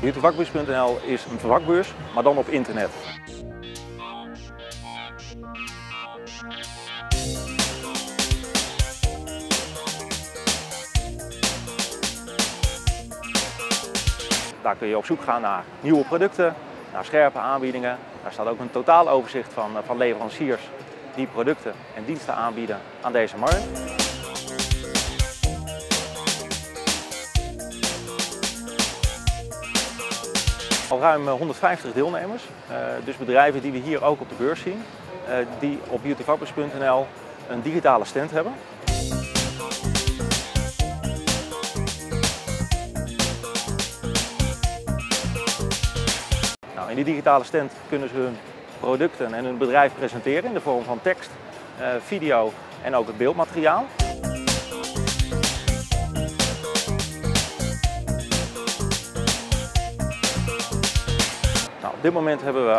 Beautyvakbeurs.nl is een vakbeurs, maar dan op internet. Daar kun je op zoek gaan naar nieuwe producten, naar scherpe aanbiedingen. Daar staat ook een totaaloverzicht van leveranciers die producten en diensten aanbieden aan deze markt. Al ruim 150 deelnemers, dus bedrijven die we hier ook op de beurs zien, die op beautyvakbeurs.nl een digitale stand hebben. Nou, in die digitale stand kunnen ze hun producten en hun bedrijf presenteren in de vorm van tekst, video en ook het beeldmateriaal. Nou, op dit moment hebben we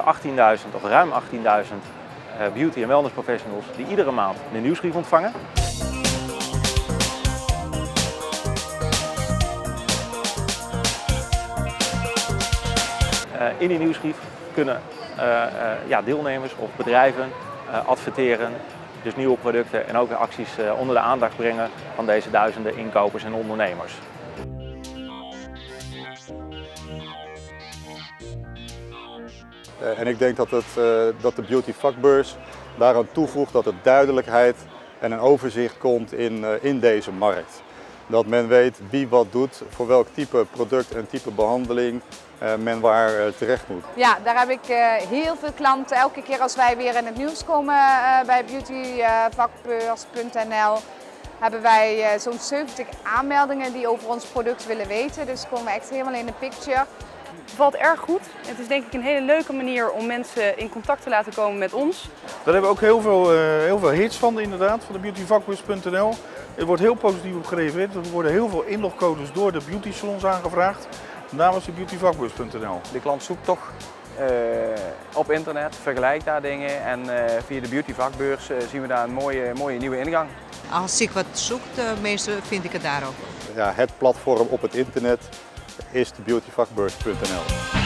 ruim 18.000 beauty- en wellness professionals die iedere maand een nieuwsbrief ontvangen. In die nieuwsbrief kunnen deelnemers of bedrijven adverteren, dus nieuwe producten en ook acties onder de aandacht brengen van deze duizenden inkopers en ondernemers. En ik denk dat de Beautyvakbeurs daaraan toevoegt dat er duidelijkheid en een overzicht komt in deze markt. Dat men weet wie wat doet, voor welk type product en type behandeling men waar terecht moet. Ja, daar heb ik heel veel klanten. Elke keer als wij weer in het nieuws komen bij beautyvakbeurs.nl hebben wij zo'n 70 aanmeldingen die over ons product willen weten. Dus komen we echt helemaal in de picture. Het valt erg goed. Het is denk ik een hele leuke manier om mensen in contact te laten komen met ons. Daar hebben we ook heel veel hits van inderdaad, van de beautyvakbeurs.nl. Er wordt heel positief op gereageerd. Er worden heel veel inlogcodes door de beauty salons aangevraagd namens de beautyvakbeurs.nl. De klant zoekt toch op internet, vergelijkt daar dingen en via de beautyvakbeurs zien we daar een mooie nieuwe ingang. Als ik wat zoekt, meestal vind ik het daar ook. Ja, het platform op het internet is de beautyvakbeurs.nl.